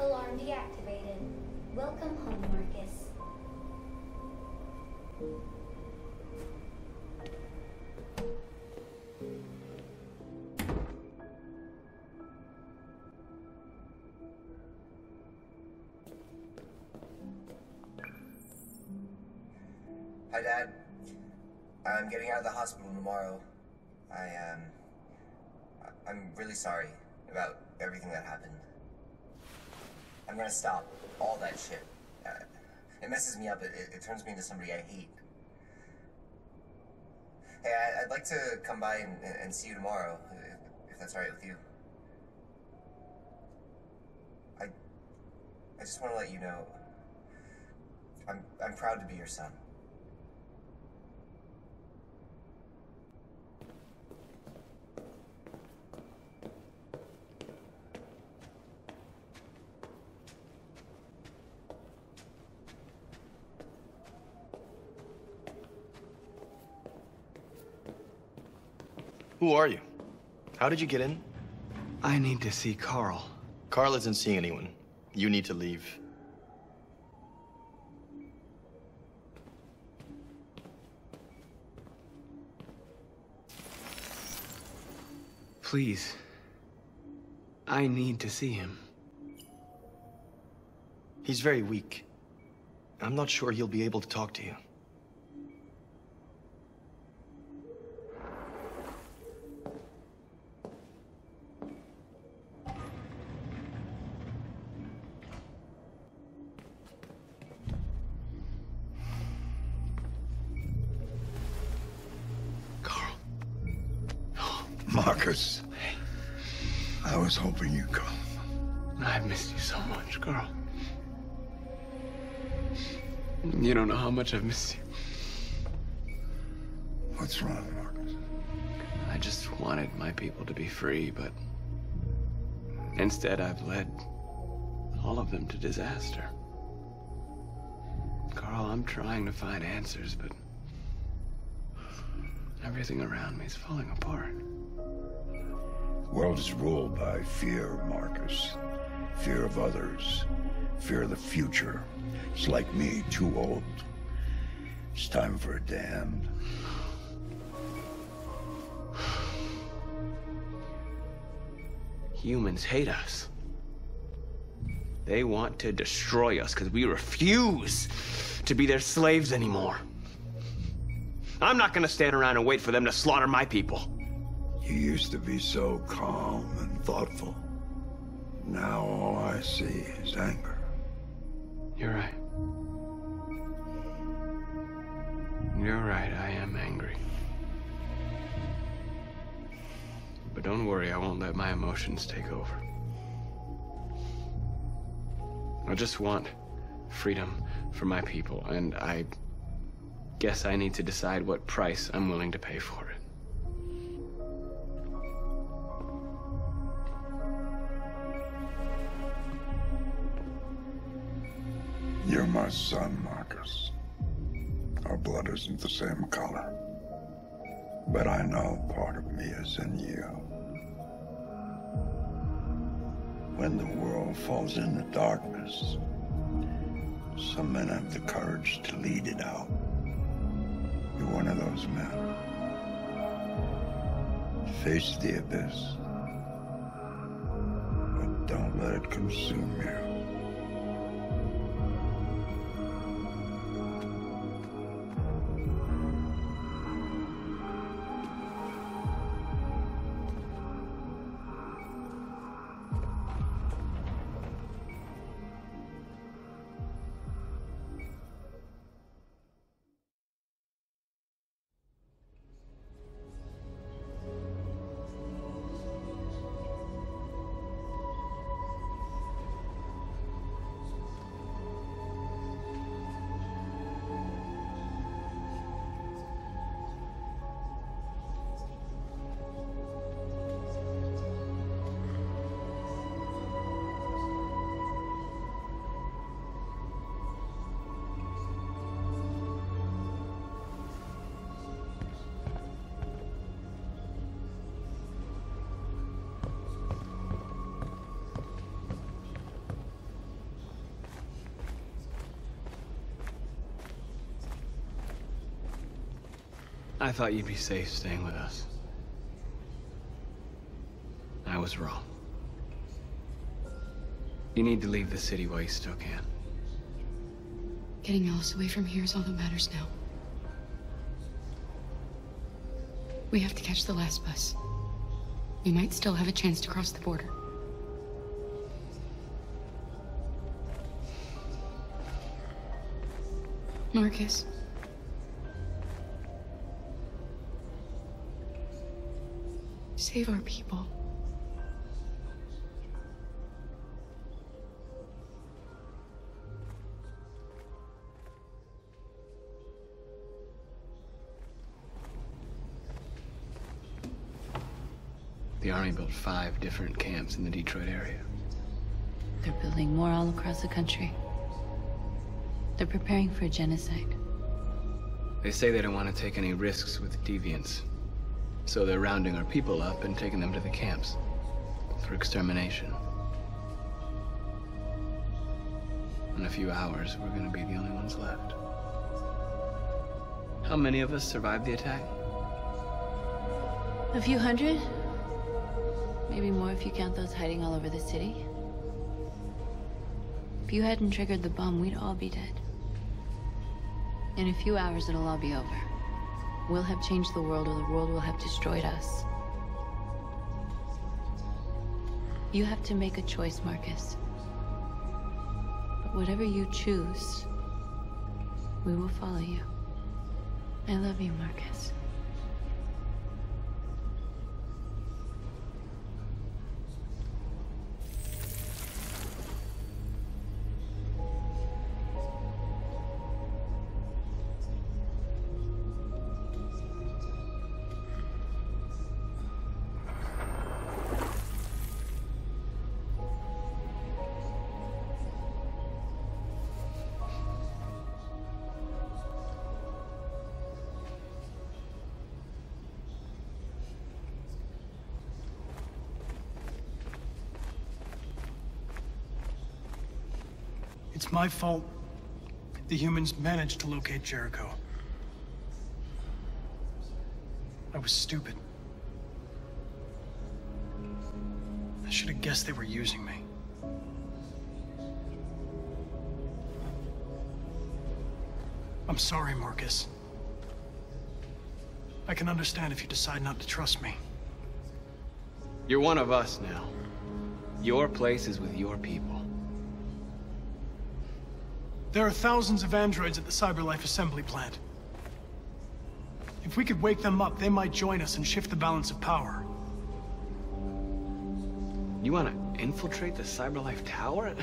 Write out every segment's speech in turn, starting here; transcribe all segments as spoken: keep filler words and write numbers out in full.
Alarm deactivated. Welcome home, Markus. Hi, Dad. I'm getting out of the hospital tomorrow. I, um... I'm really sorry about everything that happened. I'm gonna stop all that shit. Uh, it messes me up. It, it, it turns me into somebody I hate. Hey, I, I'd like to come by and, and see you tomorrow, if, if that's all right with you. I... I just want to let you know... I'm, I'm proud to be your son. Who are you? How did you get in? I need to see Carl. Carl isn't seeing anyone. You need to leave. Please. I need to see him. He's very weak. I'm not sure he'll be able to talk to you. Markus, hey. I was hoping you'd come. I've missed you so much, Carl. You don't know how much I've missed you. What's wrong, Markus? I just wanted my people to be free, but instead I've led all of them to disaster. Carl, I'm trying to find answers, but everything around me is falling apart. The world is ruled by fear, Markus. Fear of others. Fear of the future. It's like me, too old. It's time for it to end. Humans hate us. They want to destroy us because we refuse to be their slaves anymore. I'm not going to stand around and wait for them to slaughter my people. You used to be so calm and thoughtful. Now all I see is anger. You're right. You're right, I am angry. But don't worry, I won't let my emotions take over. I just want freedom for my people, and I guess I need to decide what price I'm willing to pay for it. You're my son, Markus. Our blood isn't the same color. But I know part of me is in you. When the world falls into darkness, some men have the courage to lead it out. You're one of those men. Face the abyss, but don't let it consume you. I thought you'd be safe staying with us. I was wrong. You need to leave the city while you still can. Getting Alice away from here is all that matters now. We have to catch the last bus. We might still have a chance to cross the border. Markus. Save our people. The Army built five different camps in the Detroit area. They're building more all across the country. They're preparing for a genocide. They say they don't want to take any risks with deviants. So they're rounding our people up and taking them to the camps for extermination. In a few hours, we're going to be the only ones left. How many of us survived the attack? A few hundred? Maybe more if you count those hiding all over the city. If you hadn't triggered the bomb, we'd all be dead. In a few hours, it'll all be over. We'll have changed the world, or the world will have destroyed us. You have to make a choice, Markus. But whatever you choose, we will follow you. I love you, Markus. It's my fault. The humans managed to locate Jericho. I was stupid. I should have guessed they were using me. I'm sorry, Markus. I can understand if you decide not to trust me. You're one of us now. Your place is with your people. There are thousands of androids at the CyberLife assembly plant. If we could wake them up, they might join us and shift the balance of power. You want to infiltrate the CyberLife tower?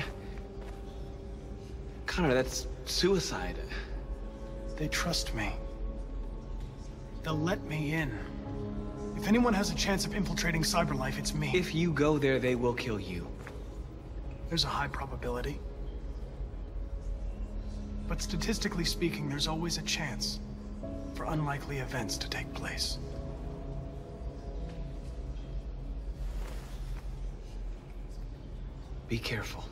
Connor, that's suicide. They trust me. They'll let me in. If anyone has a chance of infiltrating CyberLife, it's me. If you go there, they will kill you. There's a high probability. But statistically speaking, there's always a chance for unlikely events to take place. Be careful.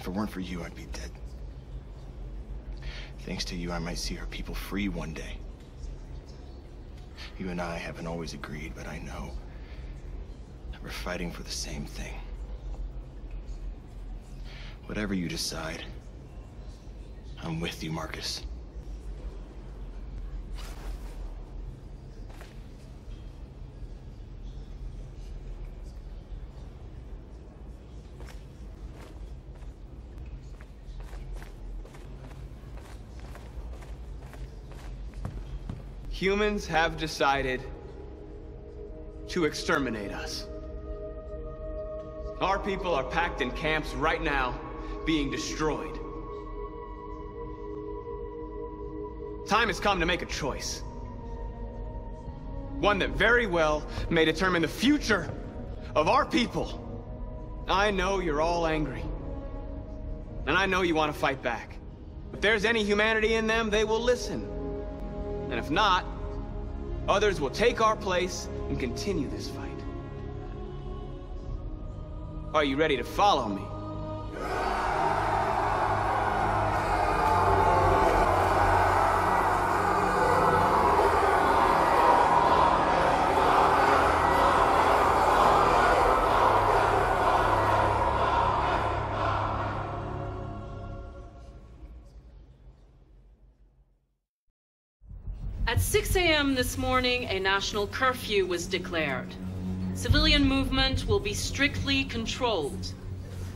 If it weren't for you, I'd be dead. Thanks to you, I might see our people free one day. You and I haven't always agreed, but I know that we're fighting for the same thing. Whatever you decide, I'm with you, Markus. Humans have decided to exterminate us. Our people are packed in camps right now, being destroyed. Time has come to make a choice. One that very well may determine the future of our people. I know you're all angry. And I know you want to fight back. If there's any humanity in them, they will listen. And if not, others will take our place and continue this fight. Are you ready to follow me? At six A M this morning, a national curfew was declared. Civilian movement will be strictly controlled.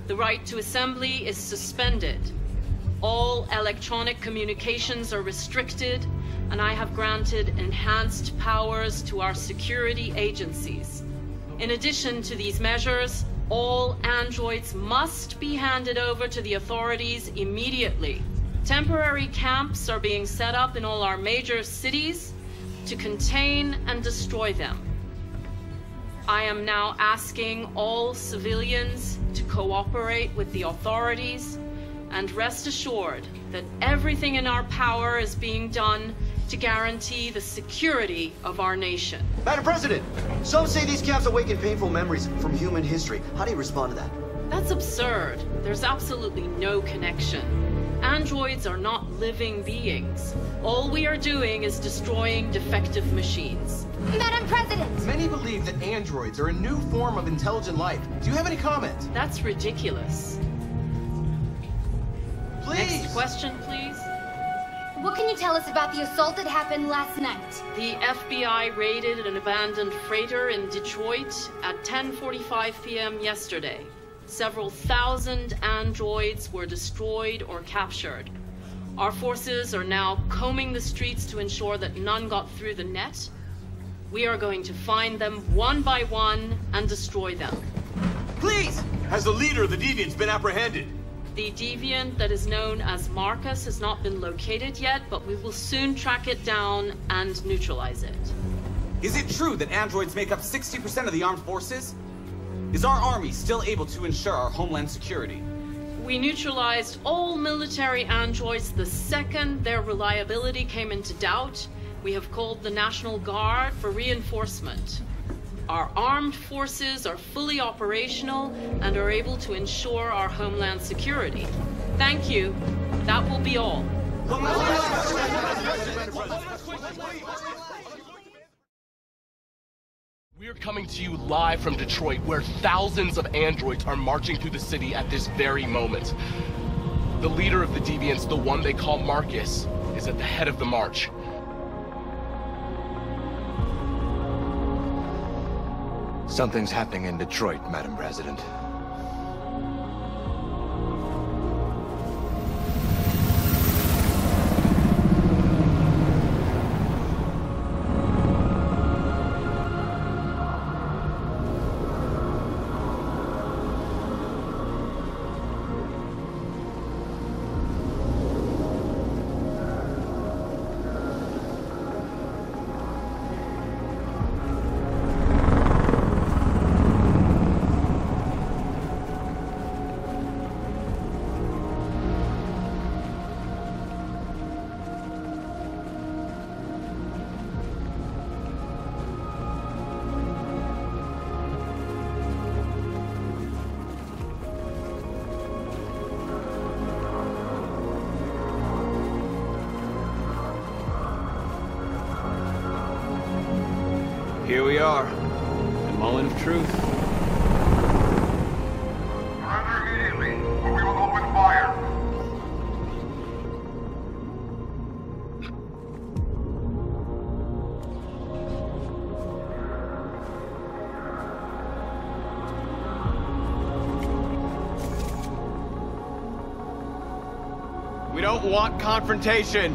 The right to assembly is suspended. All electronic communications are restricted, and I have granted enhanced powers to our security agencies. In addition to these measures, all androids must be handed over to the authorities immediately. Temporary camps are being set up in all our major cities to contain and destroy them. I am now asking all civilians to cooperate with the authorities and rest assured that everything in our power is being done to guarantee the security of our nation. Madam President, some say these camps awaken painful memories from human history. How do you respond to that? That's absurd. There's absolutely no connection. Androids are not living beings. All we are doing is destroying defective machines. Madam President! Many believe that androids are a new form of intelligent life. Do you have any comment? That's ridiculous. Please! Next question, please. What can you tell us about the assault that happened last night? The F B I raided an abandoned freighter in Detroit at ten forty-five P M yesterday. Several thousand androids were destroyed or captured. Our forces are now combing the streets to ensure that none got through the net. We are going to find them one by one and destroy them. Please! Has the leader of the deviants been apprehended? The deviant that is known as Markus has not been located yet, but we will soon track it down and neutralize it. Is it true that androids make up sixty percent of the armed forces? Is our army still able to ensure our homeland security? We neutralized all military androids the second their reliability came into doubt. We have called the National Guard for reinforcement. Our armed forces are fully operational and are able to ensure our homeland security. Thank you. That will be all. We're coming to you live from Detroit, where thousands of androids are marching through the city at this very moment. The leader of the deviants, the one they call Markus, is at the head of the march. Something's happening in Detroit, Madam President. Here we are, the moment of truth. Surrender immediately, or we will open fire. We don't want confrontation.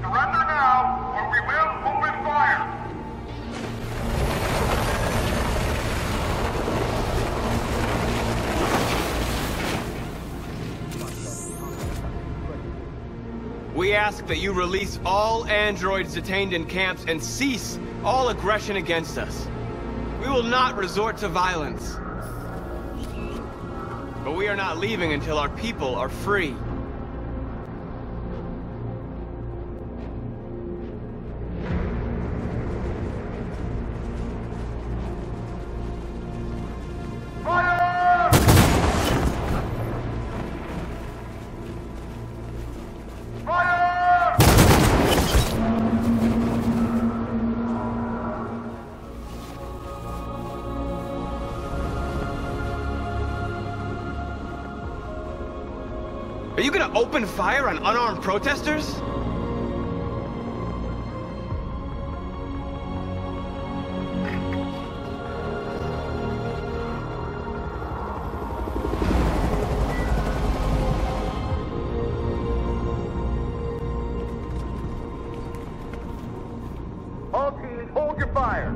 Surrender now, or we will open fire. We ask that you release all androids detained in camps and cease all aggression against us. We will not resort to violence. But we are not leaving until our people are free. Are you gonna open fire on unarmed protesters? All teams, hold your fire!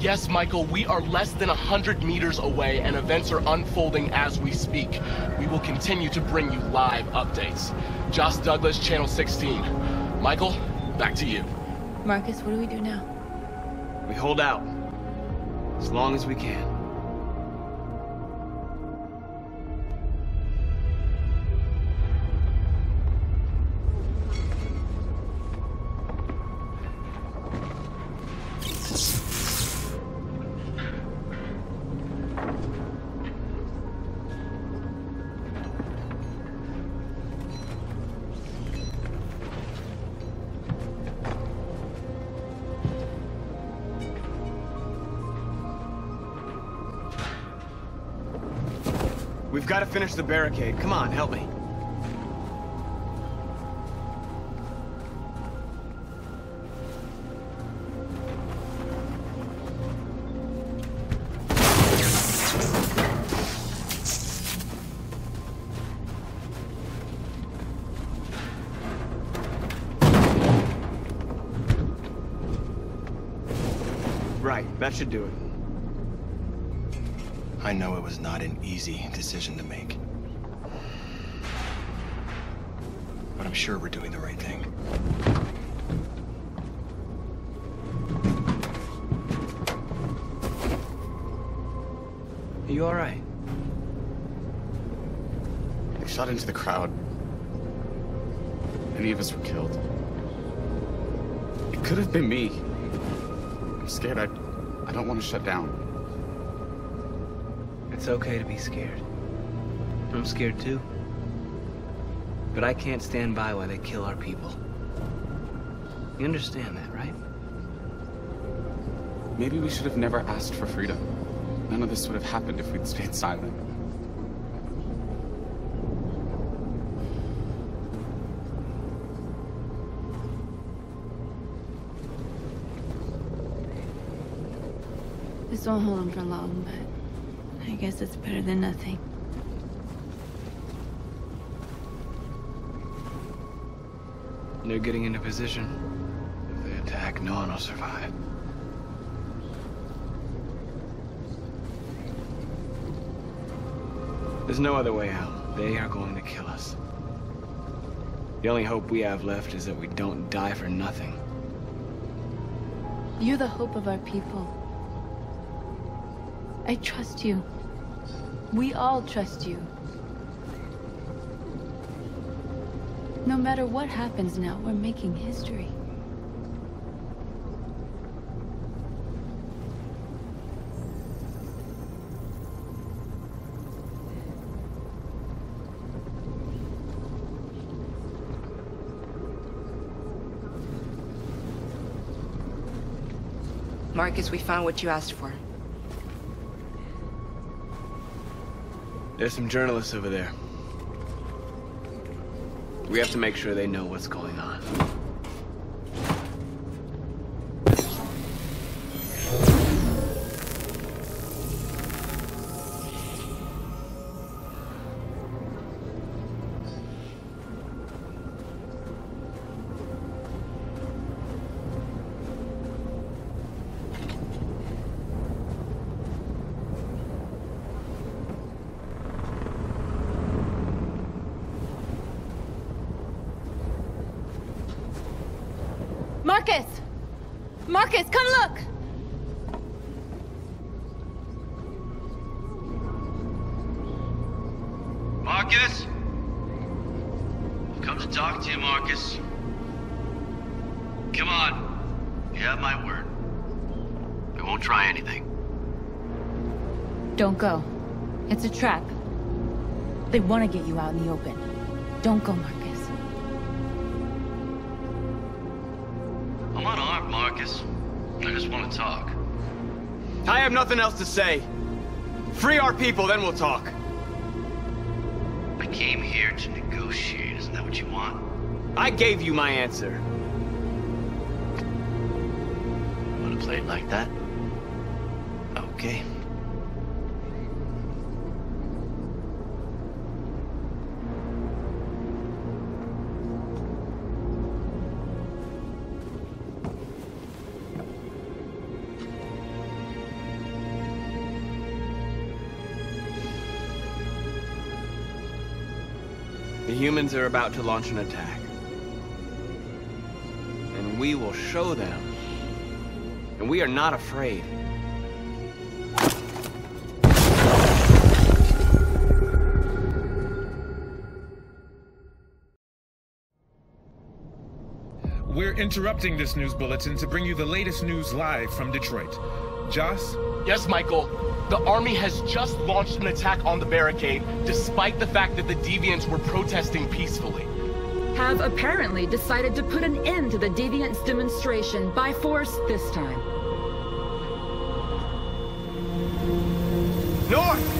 Yes, Michael, we are less than a hundred meters away, and events are unfolding as we speak. We will continue to bring you live updates. Joss Douglas, Channel sixteen. Michael, back to you. Markus, what do we do now? We hold out, as long as we can. We've got to finish the barricade. Come on, help me. Right, that should do it. I know it was not an easy decision to make. But I'm sure we're doing the right thing. Are you all right? They shot into the crowd. Many of us were killed. It could have been me. I'm scared. I, I don't want to shut down. It's okay to be scared. I'm scared too. But I can't stand by while they kill our people. You understand that, right? Maybe we should have never asked for freedom. None of this would have happened if we'd stayed silent. This won't hold on for long, but I guess it's better than nothing. They're getting into position. If they attack, no one will survive. There's no other way out. They are going to kill us. The only hope we have left is that we don't die for nothing. You're the hope of our people. I trust you. We all trust you. No matter what happens now, we're making history. Markus, we found what you asked for. There's some journalists over there. We have to make sure they know what's going on. Markus! Markus, come look! Markus? I've come to talk to you, Markus. Come on. You have my word. They won't try anything. Don't go. It's a trap. They want to get you out in the open. Don't go, Markus. I'm unarmed, Markus. I just want to talk. I have nothing else to say. Free our people, then we'll talk. I came here to negotiate. Isn't that what you want? I gave you my answer. Want to play it like that? Okay. The humans are about to launch an attack. And we will show them. And we are not afraid. We're interrupting this news bulletin to bring you the latest news live from Detroit. Joss? Yes, Michael. The army has just launched an attack on the barricade, despite the fact that the deviants were protesting peacefully. Have apparently decided to put an end to the deviants' demonstration by force this time. North!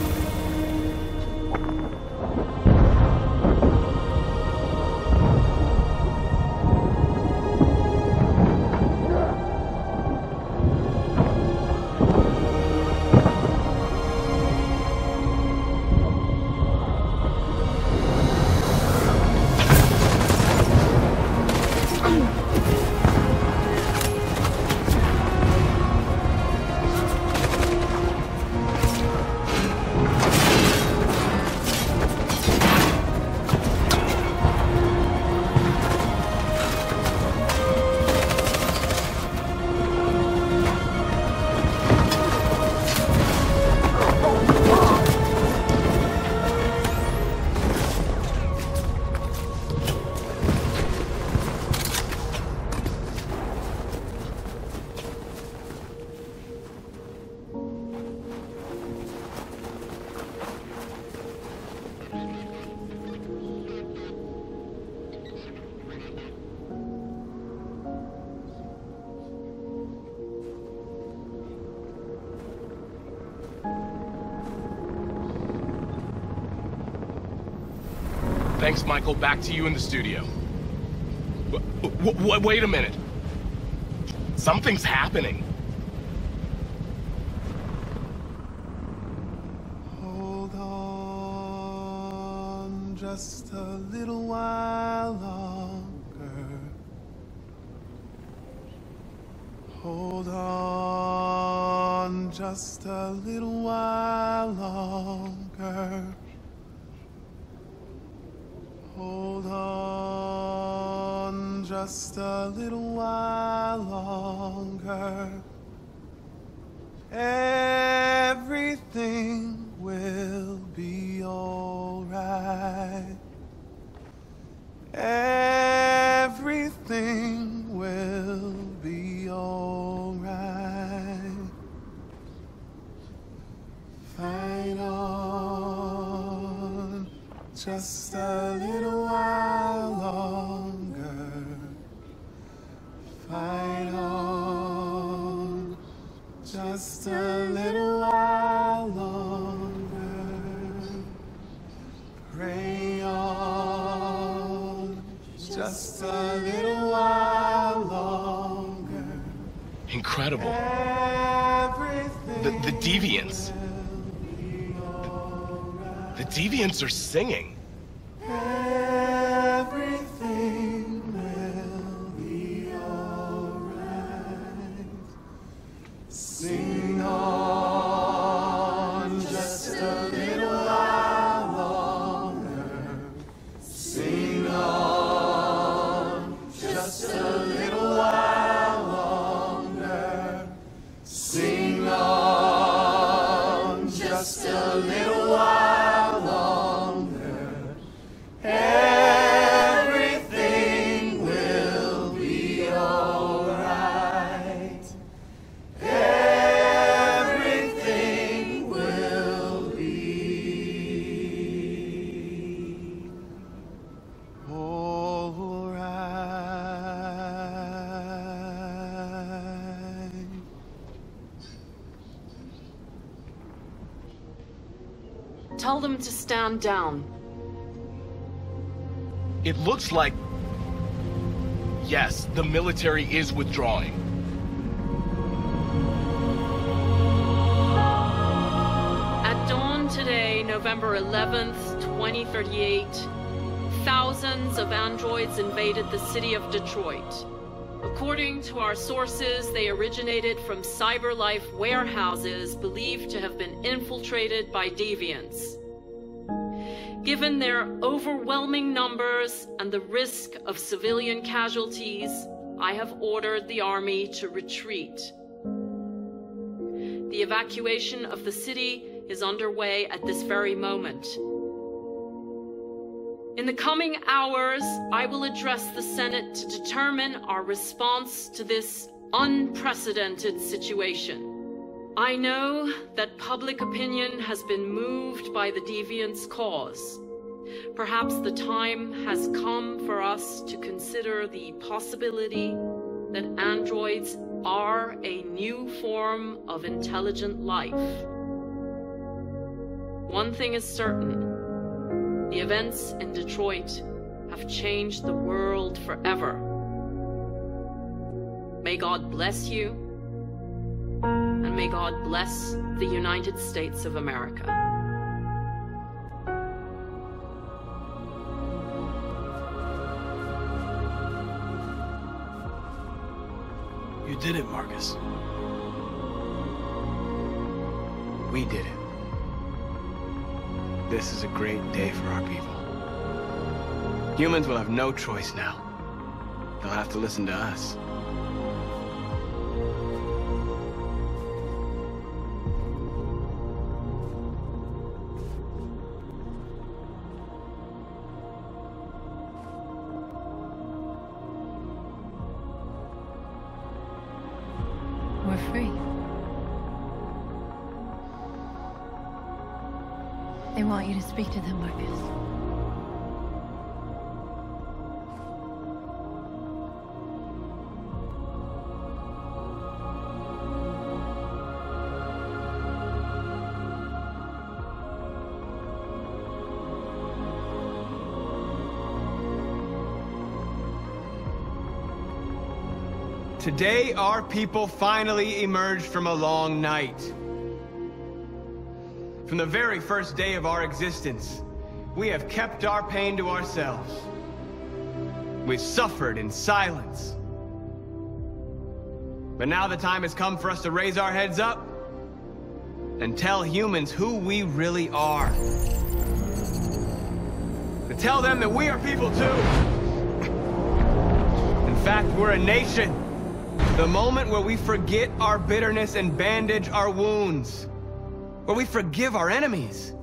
Thanks, Michael. Back to you in the studio. W w wait a minute. Something's happening. Hold on just a little while longer. Hold on just a little while longer. Hold on just a little while longer. Everything will be alright. Everything will be alright. Fight on just a little while longer. Fight on just a little while longer. Pray on just a little while longer. Incredible. The, the deviants. The deviants are singing. Just a little while longer. Tell them to stand down. It looks like... yes, the military is withdrawing. At dawn today, November eleventh, twenty thirty-eight, thousands of androids invaded the city of Detroit. According to our sources, they originated from CyberLife warehouses believed to have been infiltrated by deviants. Given their overwhelming numbers and the risk of civilian casualties, I have ordered the army to retreat. The evacuation of the city is underway at this very moment. In the coming hours, I will address the Senate to determine our response to this unprecedented situation. I know that public opinion has been moved by the deviants' cause. Perhaps the time has come for us to consider the possibility that androids are a new form of intelligent life. One thing is certain. The events in Detroit have changed the world forever. May God bless you, and may God bless the United States of America. You did it, Markus. We did it. This is a great day for our people. Humans will have no choice now. They'll have to listen to us. We're free. They want you to speak to them, Markus. Today, our people finally emerged from a long night. From the very first day of our existence, we have kept our pain to ourselves. We've suffered in silence. But now the time has come for us to raise our heads up and tell humans who we really are. To tell them that we are people too. In fact, we're a nation. The moment where we forget our bitterness and bandage our wounds. Where we forgive our enemies.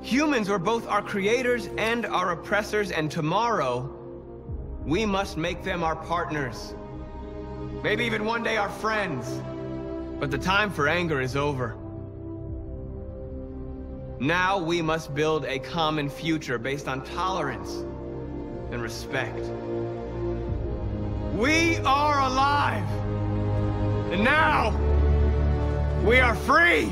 Humans were both our creators and our oppressors, and tomorrow, we must make them our partners. Maybe even one day our friends. But the time for anger is over. Now we must build a common future based on tolerance and respect. We are alive! And now... we are free!